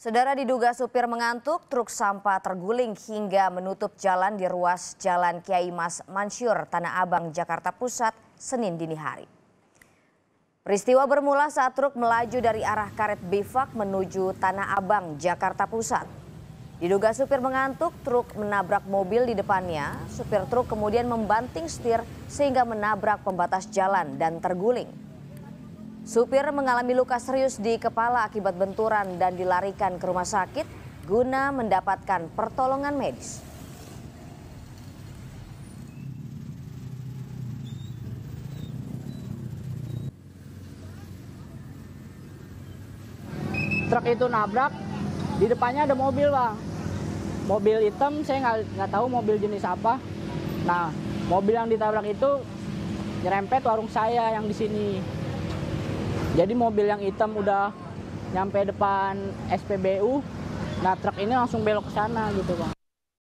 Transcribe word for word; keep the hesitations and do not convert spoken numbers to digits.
Saudara, diduga supir mengantuk, truk sampah terguling hingga menutup jalan di ruas Jalan Kiai Mas Mansyur, Tanah Abang, Jakarta Pusat, Senin dini hari. Peristiwa bermula saat truk melaju dari arah Karet Bivak menuju Tanah Abang, Jakarta Pusat. Diduga supir mengantuk, truk menabrak mobil di depannya. Supir truk kemudian membanting setir sehingga menabrak pembatas jalan dan terguling. Supir mengalami luka serius di kepala akibat benturan dan dilarikan ke rumah sakit guna mendapatkan pertolongan medis. Truk itu nabrak, di depannya ada mobil, Bang. Mobil hitam, saya nggak tahu mobil jenis apa. Nah, mobil yang ditabrak itu nyerempet warung saya yang di sini. Jadi mobil yang hitam udah nyampe depan S P B U, nah truk ini langsung belok ke sana gitu, Bang.